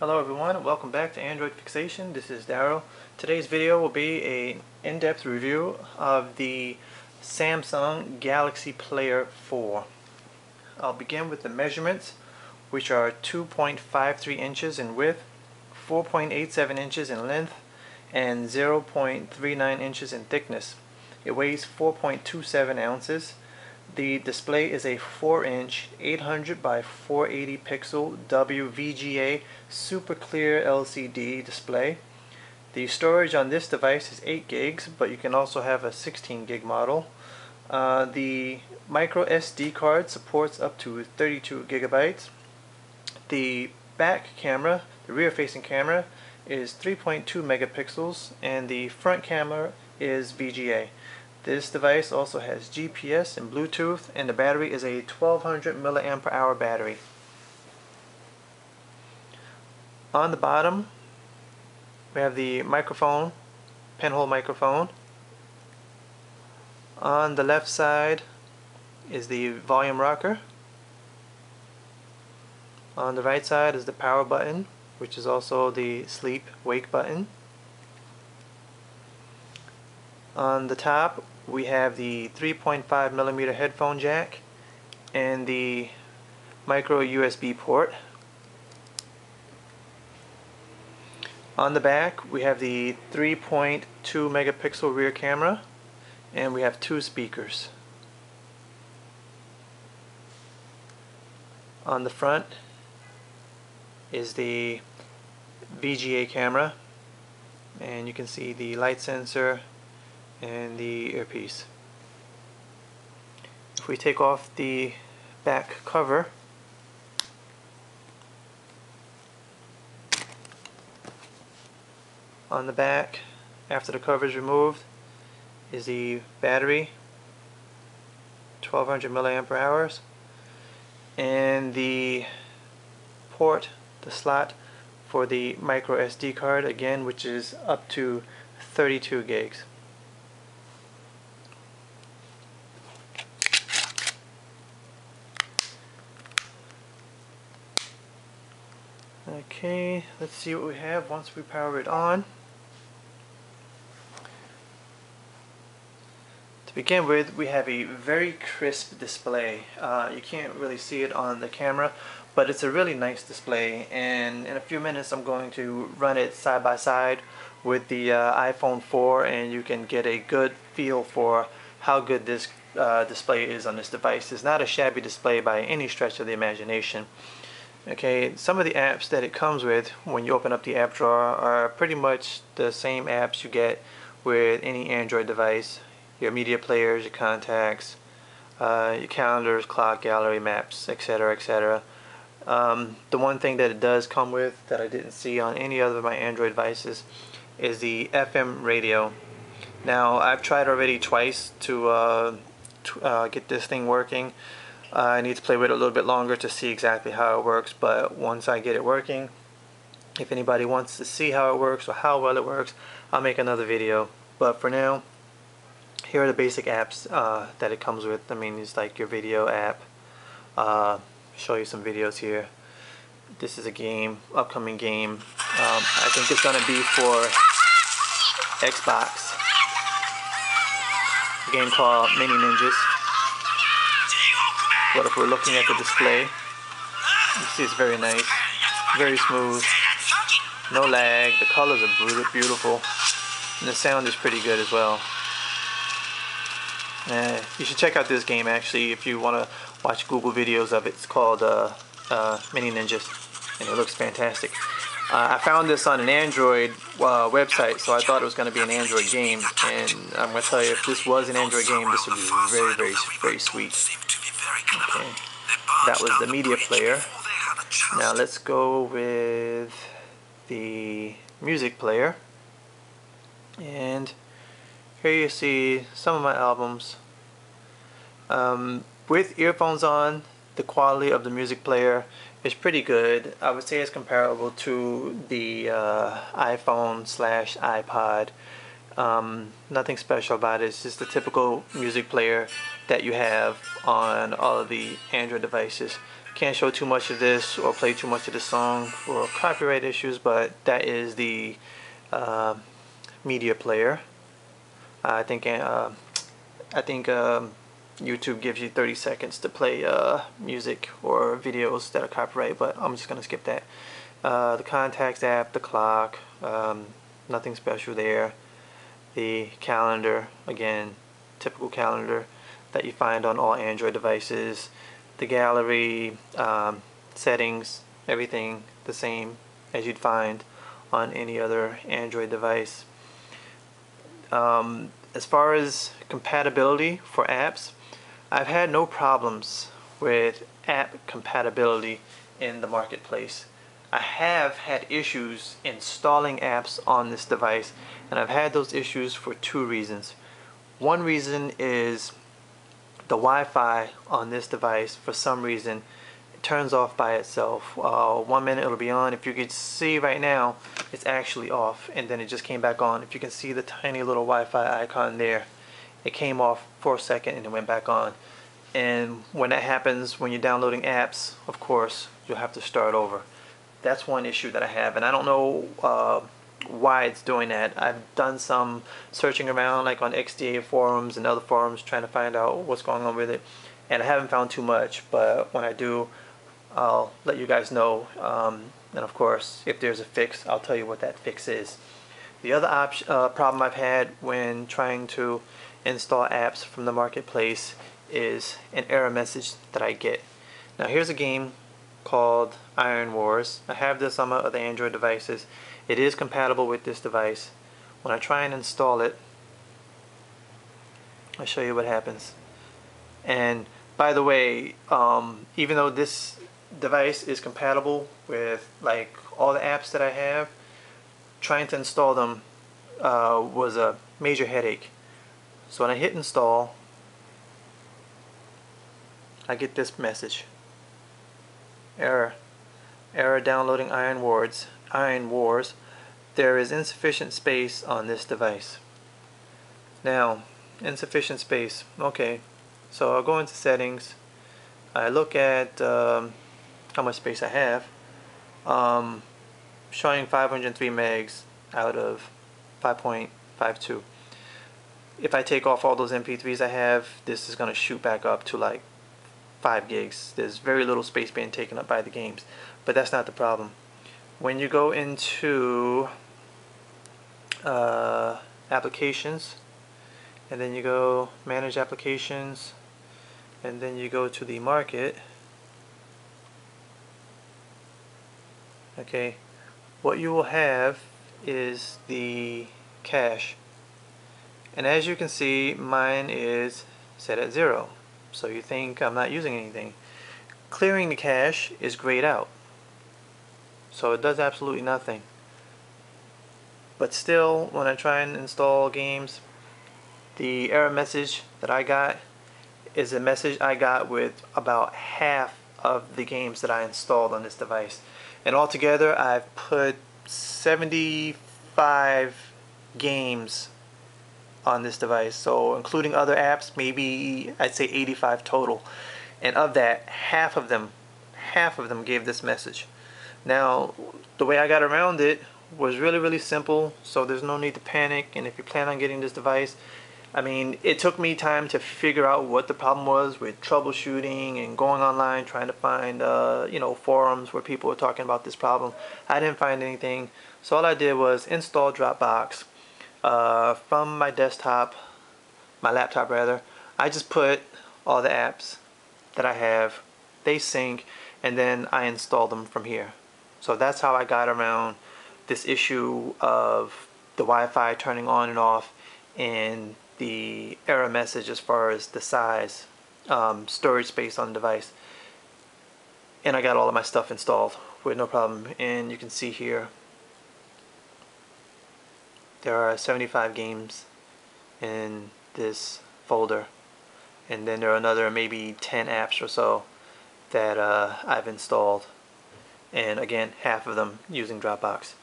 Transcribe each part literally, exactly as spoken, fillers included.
Hello everyone, welcome back to Android Fixation. This is Daryl. Today's video will be an in-depth review of the Samsung Galaxy Player four. I'll begin with the measurements, which are two point five three inches in width, four point eight seven inches in length, and zero point three nine inches in thickness. It weighs four point two seven ounces. The display is a four inch eight hundred by four eighty pixel W V G A Super Clear L C D display. The storage on this device is eight gigs, but you can also have a sixteen gig model. Uh, the microSD card supports up to thirty-two gigabytes. The back camera, the rear facing camera, is three point two megapixels, and the front camera is V G A. This device also has G P S and Bluetooth, and the battery is a twelve hundred milliamp hour battery. On the bottom, we have the microphone, pinhole microphone. On the left side is the volume rocker. On the right side is the power button, which is also the sleep wake button. On the top, we have the three point five millimeter headphone jack and the micro U S B port. On the back, we have the three point two megapixel rear camera, and we have two speakers. On the front is the V G A camera, and you can see the light sensor and the earpiece. If we take off the back cover, on the back, after the cover is removed, is the battery, twelve hundred milliamp hours, and the port, the slot for the micro S D card, again, which is up to thirty-two gigs. Okay, let's see what we have once we power it on. To begin with, we have a very crisp display. Uh, you can't really see it on the camera, but it's a really nice display, and in a few minutes I'm going to run it side by side with the uh, iPhone four, and you can get a good feel for how good this uh, display is on this device. It's not a shabby display by any stretch of the imagination. Okay, some of the apps that it comes with when you open up the app drawer are pretty much the same apps you get with any Android device. Your media players, your contacts, uh, your calendars, clock, gallery, maps, et cetera, et cetera. Um, the one thing that it does come with that I didn't see on any other of my Android devices is the F M radio. Now, I've tried already twice to uh, t uh, get this thing working. Uh, I need to play with it a little bit longer to see exactly how it works, but once I get it working, if anybody wants to see how it works or how well it works, I'll make another video. But for now, here are the basic apps uh, that it comes with. I mean, it's like your video app. Uh, show you some videos here. This is a game, upcoming game. Um, I think it's going to be for Xbox. A game called Mini Ninjas. But if we're looking at the display, you see it's very nice, very smooth, no lag, the colors are beautiful, and the sound is pretty good as well. Uh, you should check out this game actually if you want to watch Google videos of it. It's called uh, uh, Mini Ninjas, and it looks fantastic. Uh, I found this on an Android uh, website, so I thought it was going to be an Android game, and I'm going to tell you, if this was an Android game, this would be very, very, very sweet. Okay, that was the media player. Now let's go with the music player, and here you see some of my albums. Um, with earphones on, the quality of the music player is pretty good. I would say it's comparable to the uh, iPhone slash iPod. Um, nothing special about it, it's just the typical music player that you have on all of the Android devices. Can't show too much of this or play too much of the song for copyright issues, but that is the uh, media player. I think uh, I think um, YouTube gives you thirty seconds to play uh, music or videos that are copyrighted, but I'm just gonna skip that. Uh, the contacts app, the clock, um, nothing special there. The calendar, again, typical calendar that you find on all Android devices. The gallery, um, settings, everything the same as you'd find on any other Android device. Um, as far as compatibility for apps, I've had no problems with app compatibility in the marketplace. I have had issues installing apps on this device, and I've had those issues for two reasons. One reason is the Wi-Fi on this device, for some reason, it turns off by itself. Uh, one minute it'll be on. If you can see right now, it's actually off, and then it just came back on. If you can see the tiny little Wi-Fi icon there, it came off for a second and it went back on. And when that happens, when you're downloading apps, of course, you'll have to start over. That's one issue that I have, and I don't know uh, why it's doing that. I've done some searching around, like on X D A forums and other forums, trying to find out what's going on with it, and I haven't found too much, but when I do, I'll let you guys know, um, and of course, if there's a fix, I'll tell you what that fix is. The other op uh, problem I've had when trying to install apps from the marketplace is an error message that I get. Now, here's a game called Iron Wars. I have this on my other Android devices. It is compatible with this device. When I try and install it, I'll show you what happens. And by the way, um, even though this device is compatible with like all the apps that I have, trying to install them uh, was a major headache. So when I hit install, I get this message. Error. Error downloading Iron Wars. Iron Wars. There is insufficient space on this device. Now, insufficient space. Okay. So I'll go into settings. I look at um, how much space I have. Um, showing five hundred three megs out of five point five two. If I take off all those M P threes I have, this is going to shoot back up to like five gigs. There's very little space being taken up by the games, but that's not the problem. When you go into uh, applications, and then you go manage applications, and then you go to the market, okay, what you will have is the cache, and as you can see, mine is set at zero. So you think I'm not using anything. Clearing the cache is grayed out, so it does absolutely nothing. But still, when I try and install games, the error message that I got is a message I got with about half of the games that I installed on this device. And altogether, I've put seventy-five games on this device, so including other apps, maybe I'd say eighty-five total, and of that, half of them half of them gave this message. Now, the way I got around it was really really simple, so there's no need to panic. And if you plan on getting this device, I mean, it took me time to figure out what the problem was with troubleshooting and going online trying to find uh, you know, forums where people were talking about this problem. I didn't find anything, so all I did was install Dropbox Uh, from my desktop, my laptop rather. I just put all the apps that I have, they sync, and then I install them from here. So that's how I got around this issue of the Wi-Fi turning on and off and the error message as far as the size, um, storage space on the device. And I got all of my stuff installed with no problem, and you can see here there are seventy-five games in this folder, and then there are another maybe ten apps or so that uh, I've installed, and again, half of them using Dropbox.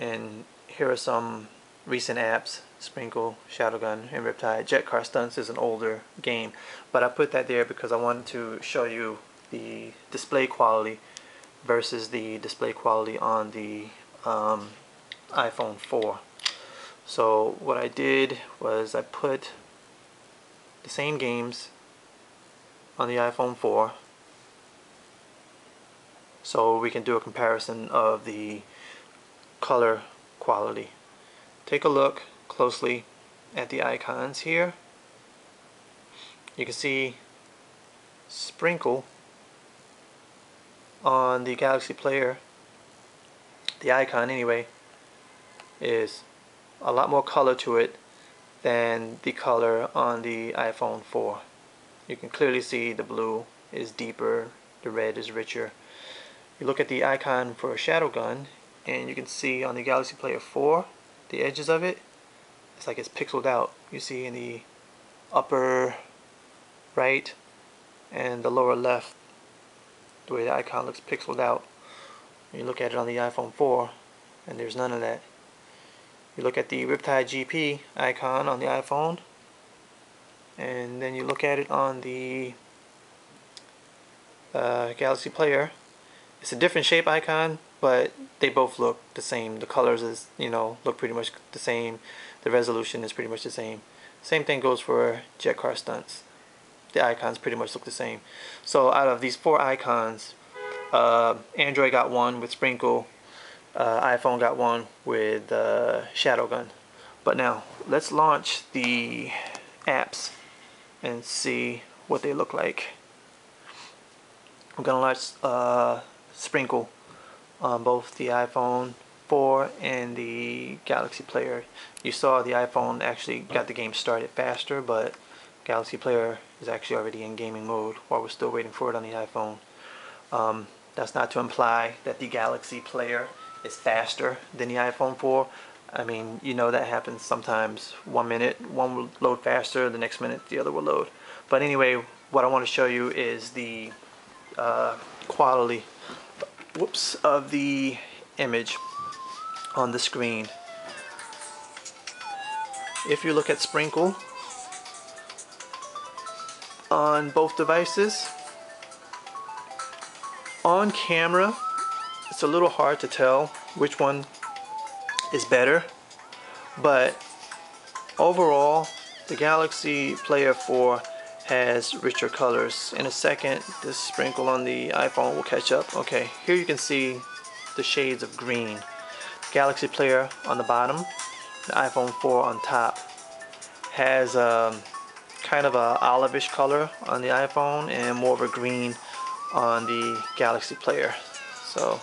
And here are some recent apps: Sprinkle, Shadowgun, and Riptide. Jet Car Stunts is an older game, but I put that there because I wanted to show you the display quality versus the display quality on the um, iPhone four. So what I did was I put the same games on the iPhone four so we can do a comparison of the color quality. Take a look closely at the icons here. You can see Sprinkle on the Galaxy Player. The icon anyway is a lot more color to it than the color on the iPhone four. You can clearly see the blue is deeper, the red is richer. You look at the icon for a Shadowgun, and you can see on the Galaxy Player four, the edges of it, it's like it's pixeled out. You see in the upper right and the lower left, the way the icon looks pixeled out. You look at it on the iPhone four, and there's none of that. You look at the Riptide G P icon on the iPhone, and then you look at it on the uh, Galaxy Player. It's a different shape icon, but they both look the same. The colors is, you know, look pretty much the same. The resolution is pretty much the same. Same thing goes for Jet Car Stunts. The icons pretty much look the same. So out of these four icons, uh, Android got one with Sprinkle, uh, iPhone got one with uh, Shadowgun. But now let's launch the apps and see what they look like. I'm gonna launch uh, Sprinkle on both the iPhone four and the Galaxy Player. You saw the iPhone actually got the game started faster, but Galaxy Player is actually already in gaming mode while we're still waiting for it on the iPhone. Um, that's not to imply that the Galaxy Player is faster than the iPhone four. I mean, you know, that happens sometimes. One minute one will load faster, the next minute the other will load. But anyway, what I want to show you is the uh, quality whoops of the image on the screen. If you look at Sprinkle on both devices, on camera it's a little hard to tell which one is better, but overall the Galaxy Player four has richer colors. In a second, this Sprinkle on the iPhone will catch up. Okay, here you can see the shades of green. Galaxy Player on the bottom, the iPhone four on top has um, kind of a olivish color on the iPhone and more of a green on the Galaxy Player. So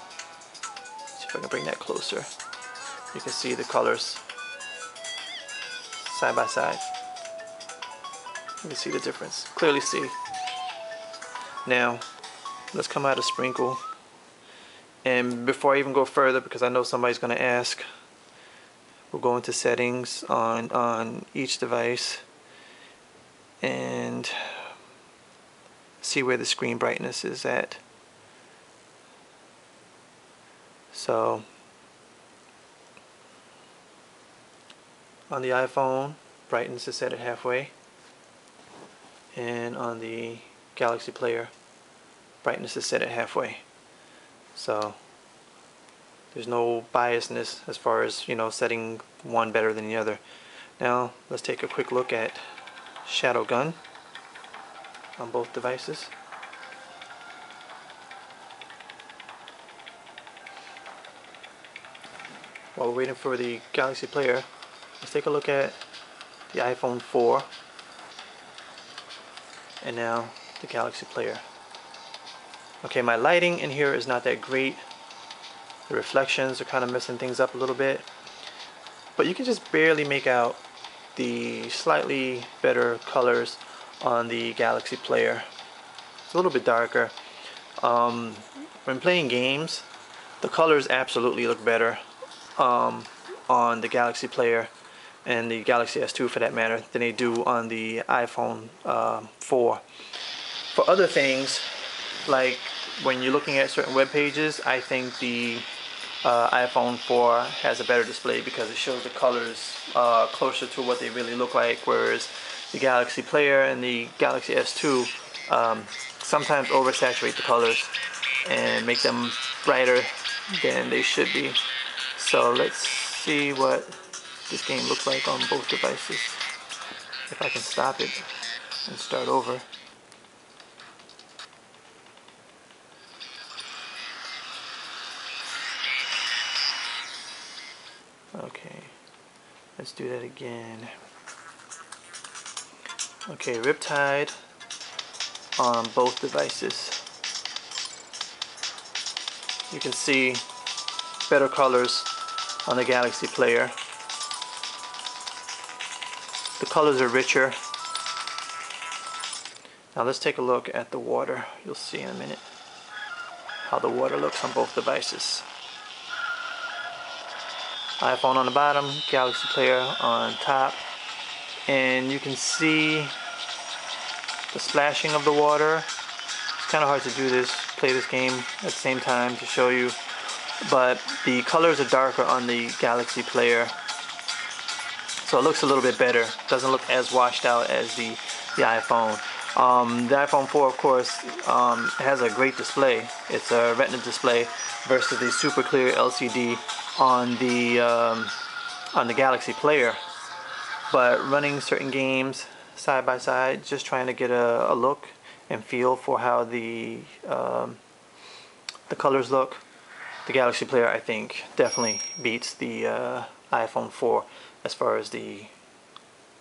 see if I can bring that closer. You can see the colors side by side. You can see the difference, clearly see. Now let's come out of Sprinkle, and before I even go further, because I know somebody's gonna ask, we'll go into settings on on each device and see where the screen brightness is at. So on the iPhone, brightness is set at halfway, and on the Galaxy Player, brightness is set at halfway. So there's no biasness as far as, you know, setting one better than the other. Now let's take a quick look at Shadowgun on both devices. While we're waiting for the Galaxy Player, let's take a look at the iPhone four and now the Galaxy Player. Okay, my lighting in here is not that great. The reflections are kind of messing things up a little bit, but you can just barely make out the slightly better colors on the Galaxy Player. It's a little bit darker. Um, when playing games, the colors absolutely look better um, on the Galaxy Player and the Galaxy S two for that matter than they do on the iPhone uh, four. For other things, like when you're looking at certain web pages, I think the Uh, iPhone four has a better display because it shows the colors uh, closer to what they really look like, whereas the Galaxy Player and the Galaxy S two um, sometimes oversaturate the colors and make them brighter than they should be. So let's see what this game looks like on both devices. If I can stop it and start over. Okay, let's do that again. Okay, Riptide on both devices. You can see better colors on the Galaxy Player. The colors are richer. Now let's take a look at the water. You'll see in a minute how the water looks on both devices. iPhone on the bottom, Galaxy Player on top, and you can see the splashing of the water. It's kind of hard to do this, play this game at the same time to show you, but the colors are darker on the Galaxy Player. So it looks a little bit better. Doesn't look as washed out as the, the iPhone. Um, the iPhone four, of course, um, has a great display. It's a Retina display versus the Super Clear L C D on the um, on the Galaxy Player. But running certain games side by side, just trying to get a, a look and feel for how the um, the colors look. The Galaxy Player, I think, definitely beats the uh, iPhone four. As far as the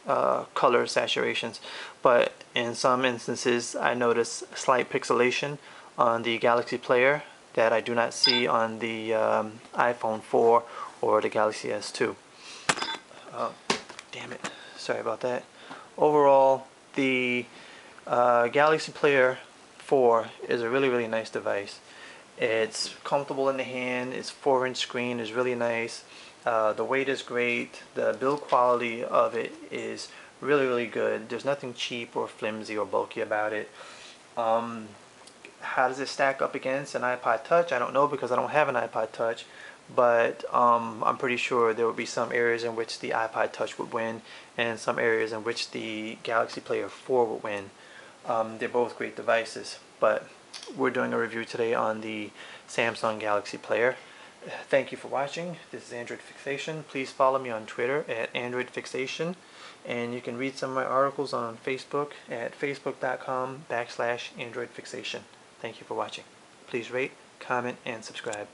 uh, color saturations, but in some instances I notice slight pixelation on the Galaxy Player that I do not see on the um, iPhone four or the Galaxy S two. Uh, damn it, sorry about that. Overall, the uh, Galaxy Player four is a really, really nice device. It's comfortable in the hand, its four inch screen is really nice. Uh, the weight is great, the build quality of it is really, really good. There's nothing cheap or flimsy or bulky about it. Um, how does it stack up against an iPod Touch? I don't know because I don't have an iPod Touch, but um, I'm pretty sure there would be some areas in which the iPod Touch would win and some areas in which the Galaxy Player four would win. Um, they're both great devices, but we're doing a review today on the Samsung Galaxy Player. Thank you for watching. This is Android Fixation. Please follow me on Twitter at Android Fixation, and you can read some of my articles on Facebook at facebook dot com backslash Android Fixation. Thank you for watching. Please rate, comment, and subscribe.